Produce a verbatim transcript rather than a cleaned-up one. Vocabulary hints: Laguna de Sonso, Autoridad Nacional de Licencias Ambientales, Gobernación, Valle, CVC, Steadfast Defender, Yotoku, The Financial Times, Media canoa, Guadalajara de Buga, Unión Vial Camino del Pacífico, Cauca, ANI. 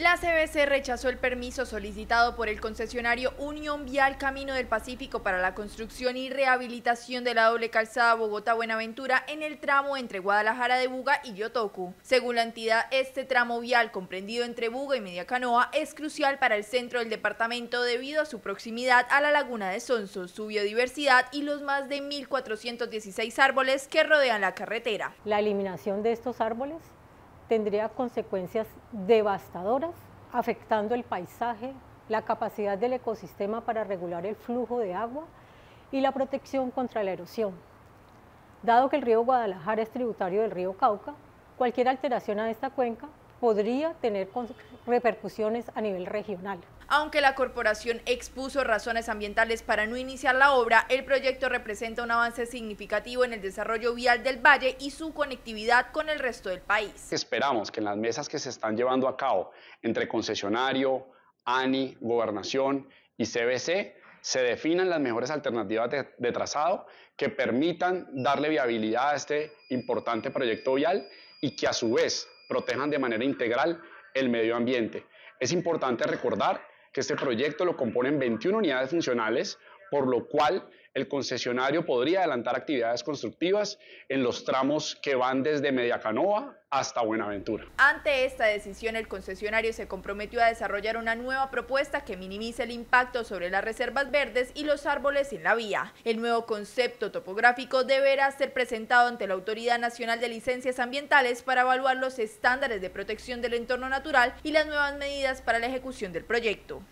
La C V C rechazó el permiso solicitado por el concesionario Unión Vial Camino del Pacífico para la construcción y rehabilitación de la doble calzada Bogotá-Buenaventura en el tramo entre Guadalajara de Buga y Yotoku. Según la entidad, este tramo vial comprendido entre Buga y Media Canoa es crucial para el centro del departamento debido a su proximidad a la Laguna de Sonso, su biodiversidad y los más de mil cuatrocientos dieciséis árboles que rodean la carretera. La eliminación de estos árboles tendría consecuencias devastadoras, afectando el paisaje, la capacidad del ecosistema para regular el flujo de agua y la protección contra la erosión. Dado que el río Guadalajara es tributario del río Cauca, cualquier alteración a esta cuenca podría tener repercusiones a nivel regional. Aunque la corporación expuso razones ambientales para no iniciar la obra, el proyecto representa un avance significativo en el desarrollo vial del valle y su conectividad con el resto del país. Esperamos que en las mesas que se están llevando a cabo entre concesionario, A N I, Gobernación y C V C se definan las mejores alternativas de, de trazado que permitan darle viabilidad a este importante proyecto vial y que a su vez protejan de manera integral el medio ambiente. Es importante recordar que este proyecto lo componen veintiuna unidades funcionales, por lo cual el concesionario podría adelantar actividades constructivas en los tramos que van desde Media Canoa hasta Buenaventura. Ante esta decisión, el concesionario se comprometió a desarrollar una nueva propuesta que minimice el impacto sobre las reservas verdes y los árboles en la vía. El nuevo concepto topográfico deberá ser presentado ante la Autoridad Nacional de Licencias Ambientales para evaluar los estándares de protección del entorno natural y las nuevas medidas para la ejecución del proyecto.